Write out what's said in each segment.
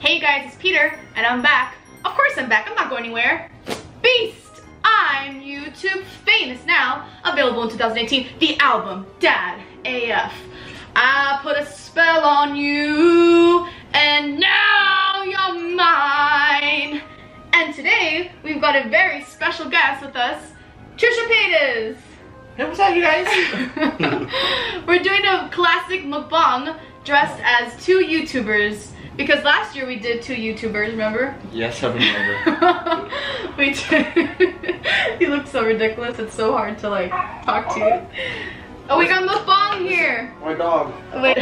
Hey guys, it's Peter, and I'm back. Of course I'm back, I'm not going anywhere. Beast! I'm YouTube famous now. Available in 2018, the album, Dad AF. I put a spell on you, and now you're mine. And today, we've got a very special guest with us, Trisha Paytas. Hey, what's up, you guys? We're doing a classic mukbang dressed as two YouTubers. Because last year we did two YouTubers, remember? Yes, I remember. We did. You look so ridiculous. It's so hard to like talk to you. Oh, we got mukbang here. My dog. Wait.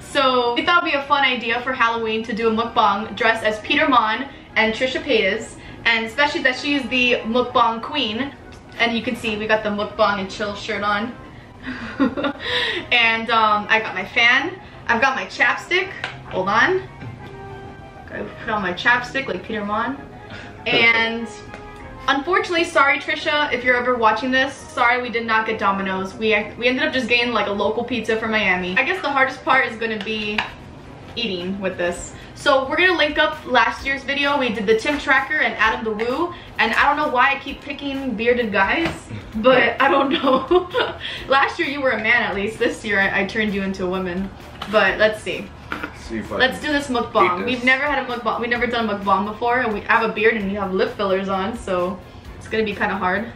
So we thought it'd be a fun idea for Halloween to do a mukbang dressed as Peter Monn and Trisha Paytas, and especially that she's the mukbang queen. And you can see we got the mukbang and chill shirt on. And I got my fan. I've got my chapstick. Hold on. Gotta put on my chapstick like Peter Monn. And unfortunately, sorry Trisha, if you're ever watching this, sorry we did not get Domino's. We ended up just getting like a local pizza from Miami. I guess the hardest part is gonna be eating with this. So we're gonna link up last year's video. We did the Tim Tracker and Adam the Woo, and I don't know why I keep picking bearded guys, but I don't know. Last year you were a man, at least. This year I turned you into a woman. But let's see. Let's do this mukbang. We've never had a mukbang. We've never done a mukbang before, and we have a beard and we have lip fillers on, so it's gonna be kind of hard.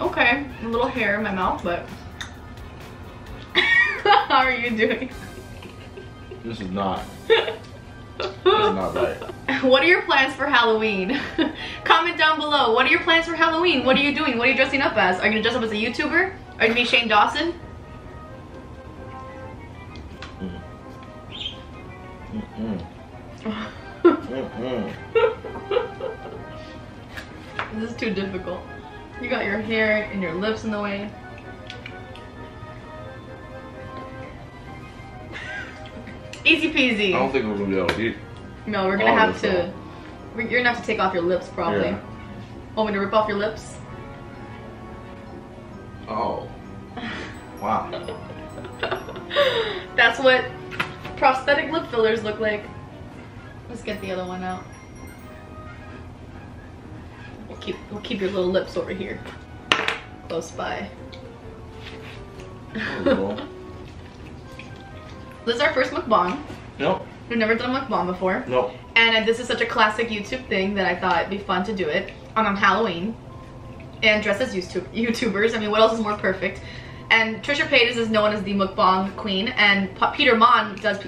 Okay, a little hair in my mouth, but how are you doing? This is not. This is not right. What are your plans for Halloween? Comment down below. What are your plans for Halloween? What are you doing? What are you dressing up as? Are you gonna dress up as a YouTuber? Are you gonna be Shane Dawson? Mm. Mm-mm. Mm-mm. This is too difficult. You got your hair and your lips in the way. Easy peasy. I don't think we're gonna be able to eat. No, we're gonna have to. You're gonna have to take off your lips, probably. Yeah. Want me to rip off your lips? Oh. Wow. That's what prosthetic lip fillers look like. Let's get the other one out. We'll keep your little lips over here, close by. Oh, this is our first mukbang. Nope. We've never done a mukbang before. Nope. And this is such a classic YouTube thing that I thought it'd be fun to do it on Halloween and dress as YouTubers. I mean, what else is more perfect? And Trisha Paytas is known as the mukbang queen, and Peter Monn does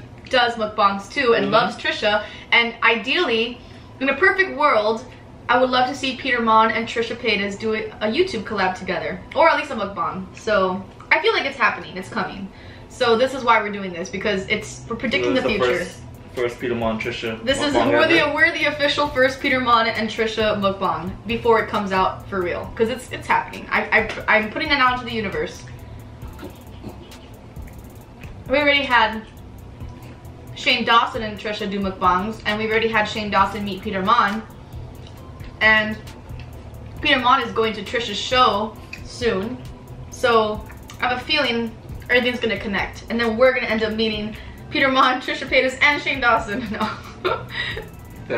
mukbangs too and loves Trisha. And ideally, in a perfect world, I would love to see Peter Monn and Trisha Paytas do a YouTube collab together, or at least a mukbang. So I feel like it's happening. It's coming. So this is why we're doing this, because we're predicting the future. First Peter Monn, Trisha. This is we're the official first Peter Monn and Trisha mukbang before it comes out for real, because it's happening. I'm putting it out into the universe. We already had Shane Dawson and Trisha do mukbangs, and we've already had Shane Dawson meet Peter Monn, and Peter Monn is going to Trisha's show soon. So I have a feeling everything's gonna connect, and then we're gonna end up meeting Peter Monn, Trisha Paytas, and Shane Dawson. No.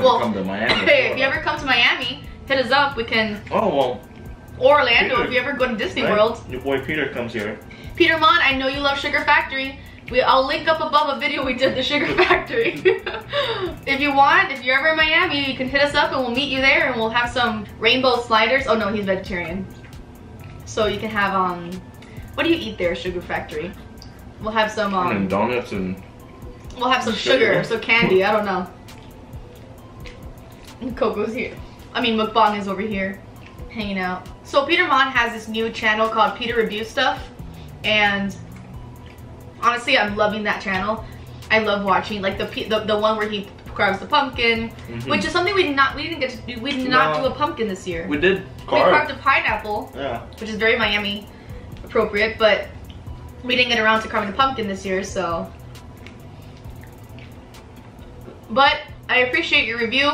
Come to Miami. Hey, if you ever come to Miami, hit us up. We can. Oh well. Orlando, Peter, if you ever go to Disney World. Your boy Peter comes here. Peter Monn, I know you love Sugar Factory. I'll link up above a video we did the Sugar Factory. If you want, if you're ever in Miami, you can hit us up and we'll meet you there, and we'll have some rainbow sliders. Oh no, he's vegetarian. So you can have what do you eat there, Sugar Factory? We'll have some and donuts, and we'll have some sugar, so candy, I don't know. And Coco's here. I mean, mukbang is over here, hanging out. So Peter Monn has this new channel called Peter Review Stuff, and honestly, I'm loving that channel. I love watching like the one where he carves the pumpkin, which is something we did not do a pumpkin this year. We did. We carved a pineapple, yeah, which is very Miami appropriate, but we didn't get around to carving a pumpkin this year, so. But I appreciate your review.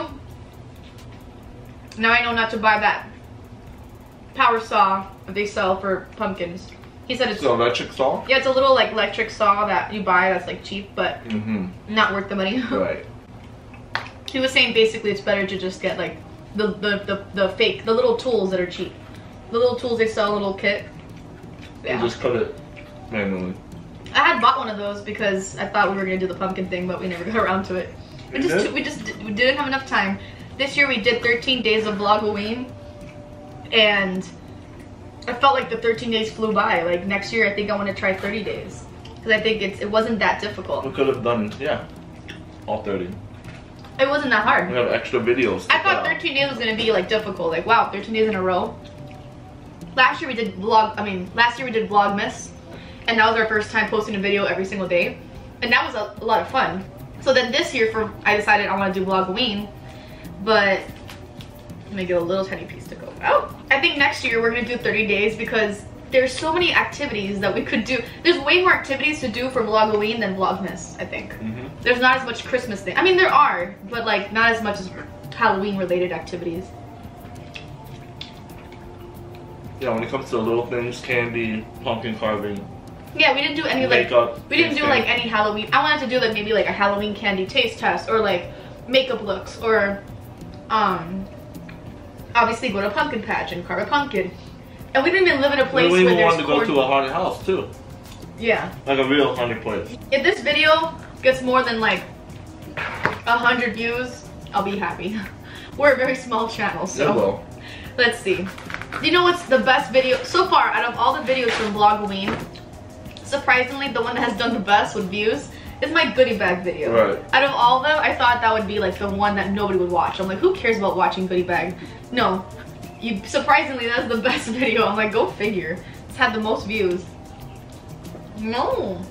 Now I know not to buy that power saw they sell for pumpkins. He said it's an electric saw? Yeah, it's a little like electric saw that you buy that's like cheap, but not worth the money. Right. He was saying basically it's better to just get like the little tools that are cheap. The little tools they sell, little kit. Yeah. You just cut it manually. I had bought one of those because I thought we were gonna do the pumpkin thing, but we never got around to it. We didn't have enough time. This year we did 13 days of Vlogoween, and I felt like the 13 days flew by. Like next year, I think I want to try 30 days because I think it wasn't that difficult. We could have done all 30. It wasn't that hard. We have extra videos. I thought 13 days was gonna be like difficult. Like wow, 13 days in a row. Last year we did Vlogmas, and that was our first time posting a video every single day, and that was a lot of fun. So then this year, I decided I want to do Vlogoween, but let me get a little tiny piece to go out. I think next year we're gonna do 30 days because there's so many activities that we could do. There's way more activities to do for Vlogoween than Vlogmas, I think. There's not as much Christmas thing. I mean, there are, but like not as much as Halloween-related activities. Yeah, when it comes to little things, candy, pumpkin carving. Yeah, we didn't do any makeup, like, we didn't do like any Halloween. I wanted to do like maybe like a Halloween candy taste test or like makeup looks or obviously go to a pumpkin patch and carve a pumpkin. And we didn't even live in a place where there's corn. We wanted to go to a haunted house too. Yeah. Like a real haunted place. If this video gets more than like 100 views, I'll be happy. We're a very small channel, so. Yeah, well. Let's see. You know what's the best video so far out of all the videos from Vlogoween? Surprisingly, the one that has done the best with views is my goodie bag video. Right. Out of all of them, I thought that would be like the one that nobody would watch. I'm like, who cares about watching goodie bag? No. Surprisingly, that's the best video. I'm like, go figure. It's had the most views. No.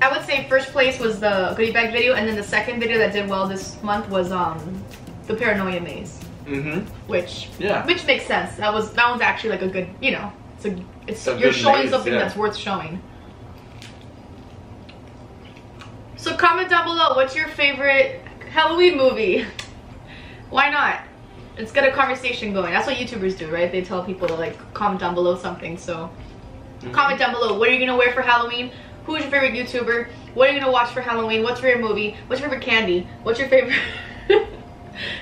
I would say first place was the goodie bag video, and then the second video that did well this month was the Paranoia Maze. Which makes sense. That one's actually like a good, you know, you're showing something that's worth showing. So comment down below, what's your favorite Halloween movie? Why not? Let's get a conversation going. That's what YouTubers do, right? They tell people to like comment down below something. So comment down below, what are you gonna wear for Halloween? Who's your favorite YouTuber? What are you gonna watch for Halloween? What's your favorite movie? What's your favorite candy? What's your favorite?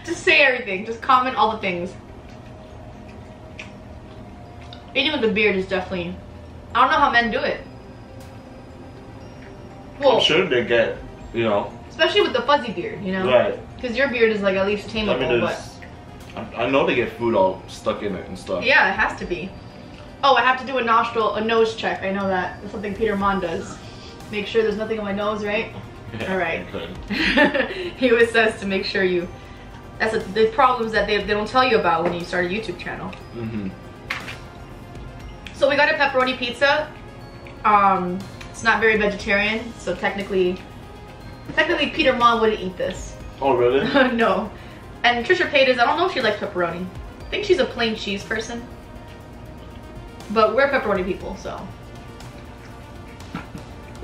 Just say everything. Just comment all the things. Eating with the beard is definitely... I don't know how men do it. Well, I'm sure they get, you know... Especially with the fuzzy beard, you know? Right. Because your beard is like at least tameable, I know they get food all stuck in it and stuff. Yeah, it has to be. Oh, I have to do a nose check. I know that. That's something Peter Monn does. Make sure there's nothing in my nose, right? Yeah, all right. He always says to make sure you... That's the problems that they don't tell you about when you start a YouTube channel. So we got a pepperoni pizza. It's not very vegetarian, so technically Peter Monn wouldn't eat this. Oh really? No. And Trisha Paytas, I don't know if she likes pepperoni. I think she's a plain cheese person. But we're pepperoni people, so.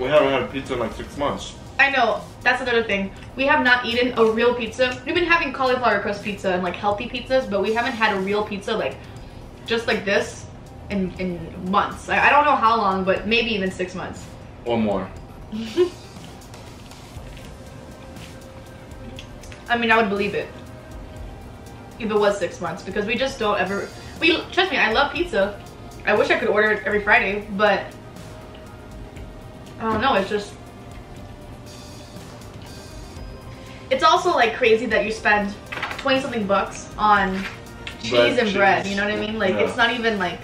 We haven't had pizza in like 6 months. I know, that's another thing. We have not eaten a real pizza. We've been having cauliflower crust pizza and like healthy pizzas, but we haven't had a real pizza like just like this in months. I don't know how long, but maybe even 6 months. Or more. I mean, I would believe it if it was 6 months because we just don't ever... Trust me, I love pizza. I wish I could order it every Friday, but I don't know, it's just... It's also like crazy that you spend 20-something bucks on cheese and bread, you know what I mean? Like it's not even like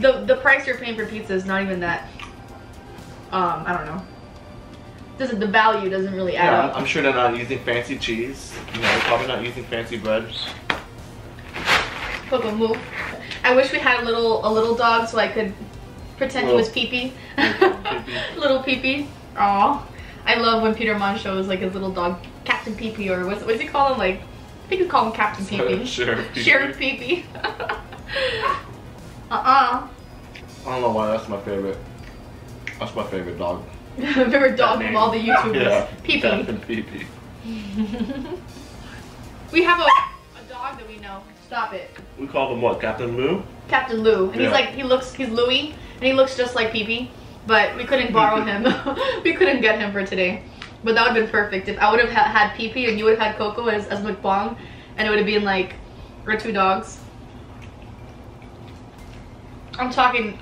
the price you're paying for pizza is not even that I don't know. The value doesn't really add up. I'm sure they're not using fancy cheese. You know, probably not using fancy bread. I wish we had a little dog so I could pretend he was pee-pee. Little pee-pee. Aw. I love when Peter Monn shows like his little dog Captain Pee-Pee, or what's he call him? Like, I think you call him Captain Pee-Pee. Sheriff Pee-Pee. Sheriff Pee-Pee. I don't know why that's my favorite. That's my favorite dog. Favorite dog from all the YouTubers. Yeah. Pee-Pee. Captain Pee-Pee. We have a dog that we know. Stop it. We call him what? Captain Woo? Captain Lou, and he's like, he's Louie, and he looks just like Pee-Pee, but we couldn't borrow him. We couldn't get him for today. But that would have been perfect if I would have had Pee-Pee and you would have had Coco as mukbang, and it would have been like, we're two dogs. I'm talking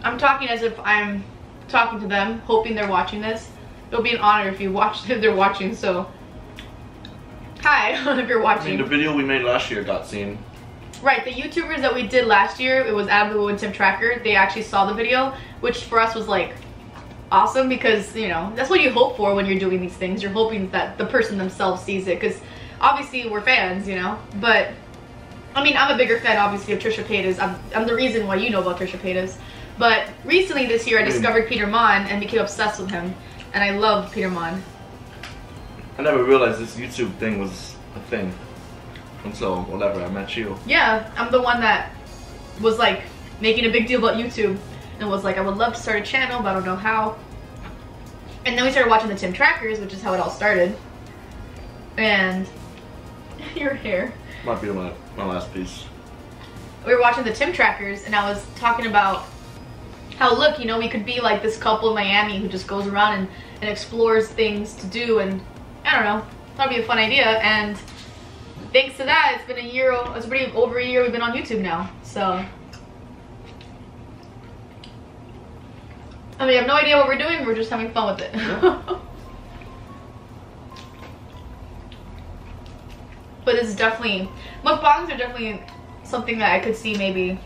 as if I'm talking to them, hoping they're watching this. It'll be an honor if you watch, if they're watching, so. Hi, if you're watching. I mean, the video we made last year got seen. Right, the YouTubers that we did last year, it was Adam the Woo and Tim Tracker, they actually saw the video, which for us was like, awesome, because, you know, that's what you hope for when you're doing these things. You're hoping that the person themselves sees it, because obviously we're fans, you know, but I mean, I'm a bigger fan, obviously, of Trisha Paytas. I'm the reason why you know about Trisha Paytas. But recently this year, I discovered Peter Monn and became obsessed with him. And I love Peter Monn. I never realized this YouTube thing was a thing. And so, whatever, I met you. Yeah, I'm the one that was like, making a big deal about YouTube. And was like, I would love to start a channel, but I don't know how. And then we started watching the Tim Trackers, which is how it all started. And your hair. Might be my last piece. We were watching the Tim Trackers, and I was talking about how, look, you know, we could be like this couple in Miami who just goes around and explores things to do, and I don't know, that would be a fun idea. And thanks to that, it's been a year, it's pretty over a year we've been on YouTube now, so. I mean, I have no idea what we're doing, we're just having fun with it. Yeah. But it's definitely, mukbangs are definitely something that I could see maybe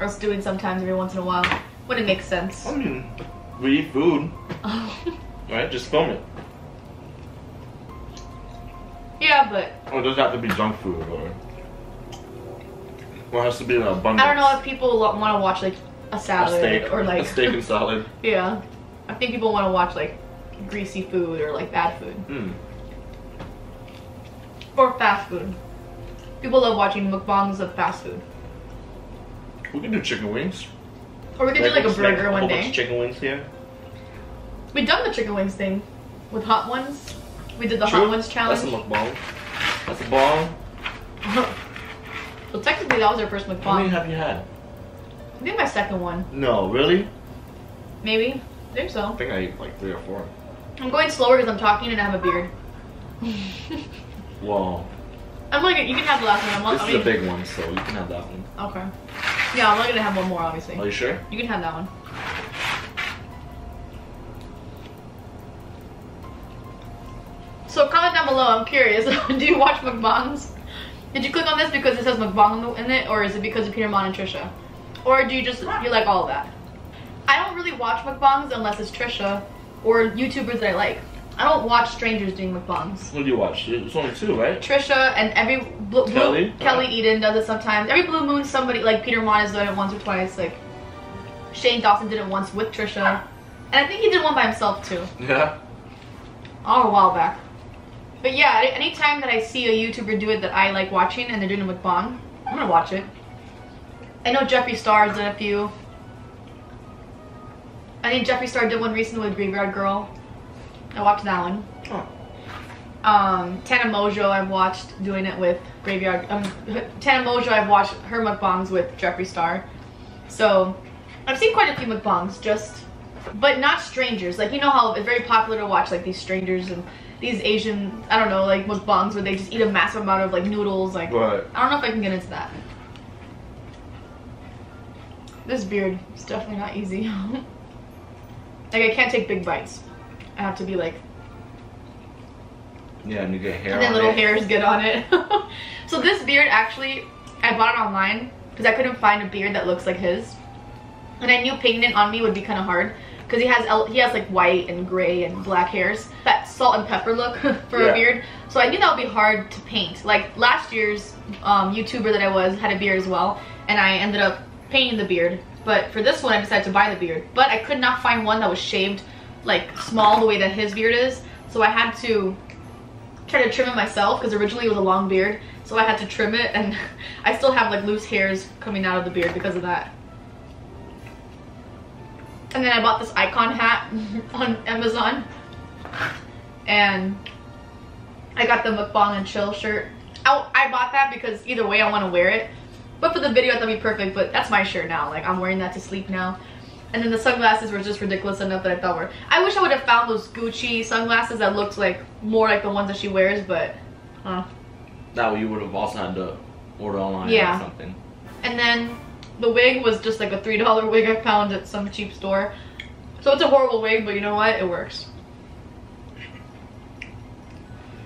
us doing sometimes every once in a while when it makes sense. I mean, we eat food, right? Just film it. Yeah, but. Or it doesn't have to be junk food, or it has to be an abundance. I don't know if people want to watch like a salad, a steak, or like a steak and salad. Yeah, I think people want to watch like greasy food or like bad food. Mm. Or fast food. People love watching mukbangs of fast food. We can do chicken wings. Or we can do like a burger one day. Chicken wings here. We've done the chicken wings thing with Hot Ones. We did the Hot Ones challenge. That's a mukbang. That's a bong. Well, technically that was our first mukbang. How many have you had? I think my second one. No, really? Maybe. I think so. I think I ate like 3 or 4. I'm going slower because I'm talking and I have a beard. Whoa. I'm like, you can have the last one. This is a big one, so you can have that one. Okay. Yeah, I'm only gonna have one more, obviously. Are you sure? You can have that one. So comment down below, I'm curious. Do you watch mukbangs? Did you click on this because it says mukbang in it, or is it because of Peter Monn and Trisha? Or do you just, you like all of that? I don't really watch mukbangs unless it's Trisha or YouTubers that I like. I don't watch strangers doing mukbangs. What do you watch? It's only 2, right? Trisha and every Kelly Eden does it sometimes. Every blue moon, somebody like Peter Monn has done it once or twice. Like Shane Dawson did it once with Trisha, and I think he did one by himself too. Yeah. Oh, a while back. But yeah, anytime that I see a YouTuber do it that I like watching and they're doing a mukbang, I'm gonna watch it. I know Jeffree Star did a few. I think Jeffree Star did one recently with Graveyard Girl. I watched that one. Oh. Tana Mongeau, I've watched doing it with Graveyard. Tana Mongeau, I've watched her mukbangs with Jeffree Star. So, I've seen quite a few mukbangs, just, but not strangers. Like, you know how it's very popular to watch like these strangers and these Asian, I don't know, like mukbangs where they just eat a massive amount of like noodles. Like, right. I don't know if I can get into that. This beard is definitely not easy. Like, I can't take big bites. I have to be like, yeah, and you get hair, and then little hairs get on it. So this beard, actually, I bought it online because I couldn't find a beard that looks like his, and I knew painting it on me would be kind of hard because he has like white and gray and black hairs, that salt and pepper look for a beard. So I knew that would be hard to paint. Like last year's YouTuber that I was had a beard as well, and I ended up painting the beard. But for this one, I decided to buy the beard, but I could not find one that was shaved like small the way that his beard is, so I had to try to trim it myself because originally it was a long beard, so I had to trim it, and I still have like loose hairs coming out of the beard because of that. And then I bought this icon hat on Amazon, and I got the mukbang and chill shirt. I bought that because either way I want to wear it, But for the video, I thought it'd be perfect, but that's my shirt now. Like, I'm wearing that to sleep now. And then the sunglasses were just ridiculous enough that I thought were... I wish I would have found those Gucci sunglasses that looked like more like the ones that she wears, but... That way you would have also had to order online or something. And then the wig was just like a $3 wig I found at some cheap store. So it's a horrible wig, but you know what? It works.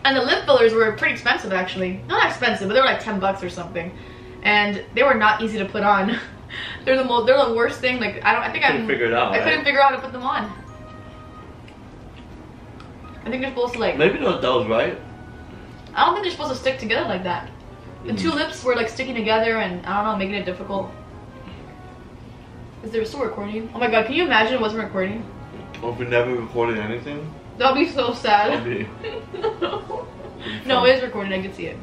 And the lip fillers were pretty expensive, actually. Not expensive, but they were like 10 bucks or something. And they were not easy to put on. They're the worst thing. Like, I couldn't figure out how to put them on. I think they're supposed to, like... Maybe not those, right? I don't think they're supposed to stick together like that. The two lips were like sticking together and, I don't know, making it difficult. Is there still recording? Oh my god, can you imagine it wasn't recording? Well, if we never recorded anything? That would be so sad. Be. No, it is recording, I can see it.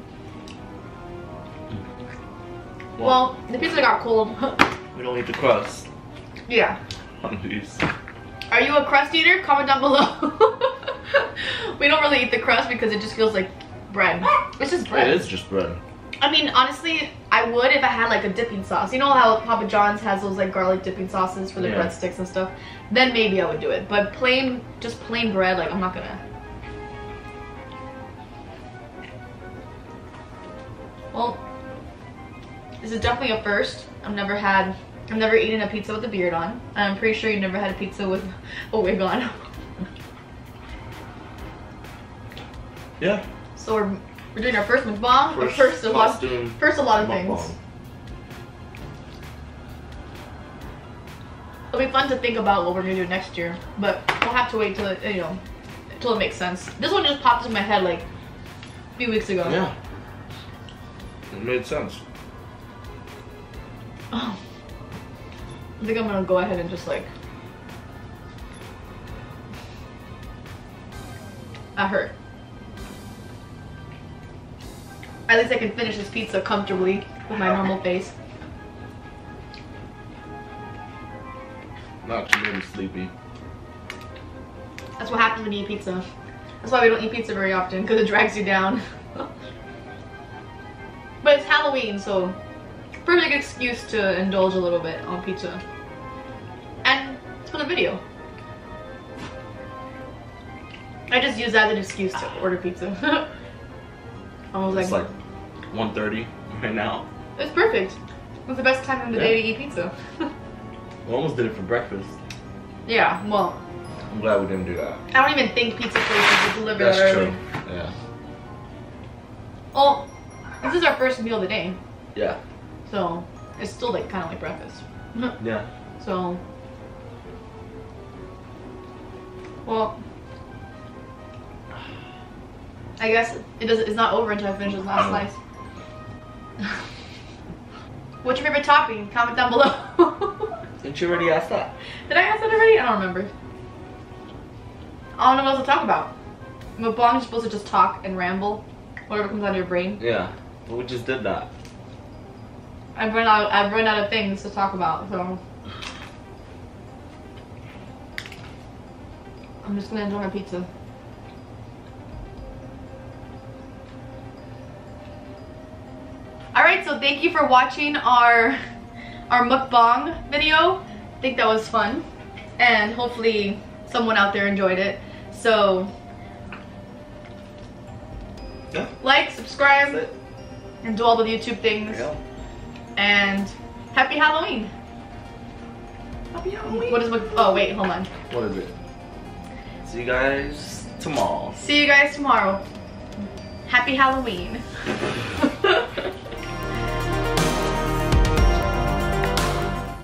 Well, the pizza got cold. We don't eat the crust. Yeah. Oh, geez. Are you a crust eater? Comment down below. We don't really eat the crust because it just feels like bread. It's just bread. It is just bread. I mean, honestly, I would if I had like a dipping sauce. You know how Papa John's has those like garlic dipping sauces for the breadsticks and stuff? Then maybe I would do it. But plain, just plain bread, like I'm not gonna. Well, this is definitely a first. I've never eaten a pizza with a beard on. And I'm pretty sure you never had a pizza with a wig on. Yeah. So we're doing our first mukbang. First, a lot of things. It'll be fun to think about what we're gonna do next year, but we'll have to wait till it, you know, till it makes sense. This one just popped in my head like a few weeks ago. Yeah. It made sense. Oh. I think I'm gonna go ahead and just like. That hurt. At least I can finish this pizza comfortably with my normal face. Not too really sleepy. That's what happens when you eat pizza. That's why we don't eat pizza very often, because it drags you down. But it's Halloween, so perfect excuse to indulge a little bit on pizza. And for the video. I just use that as an excuse to order pizza. It's like 1:30 right now. It's perfect. It's the best time of the day to eat pizza. We almost did it for breakfast. Yeah, well. I'm glad we didn't do that. I don't even think pizza places would deliver that early. That's true, yeah. Well, this is our first meal of the day. Yeah. So, it's still like kind of like breakfast. Yeah. So. Well. I guess it's not over until I finish this last slice. What's your favorite topping? Comment down below. Didn't you already ask that? Did I ask that already? I don't remember. I don't know what else to talk about. Mukbang is supposed to just talk and ramble. Whatever comes out of your brain. Yeah. Well, we just did that. I've run out of things to talk about, so. I'm just gonna enjoy my pizza. Alright, so thank you for watching our mukbang video. I think that was fun. And hopefully someone out there enjoyed it. So, yeah. Like, subscribe, and do all the YouTube things. Yeah. And happy Halloween. Happy Halloween. What is oh wait, hold on. What is it? See you guys tomorrow. See you guys tomorrow. Happy Halloween.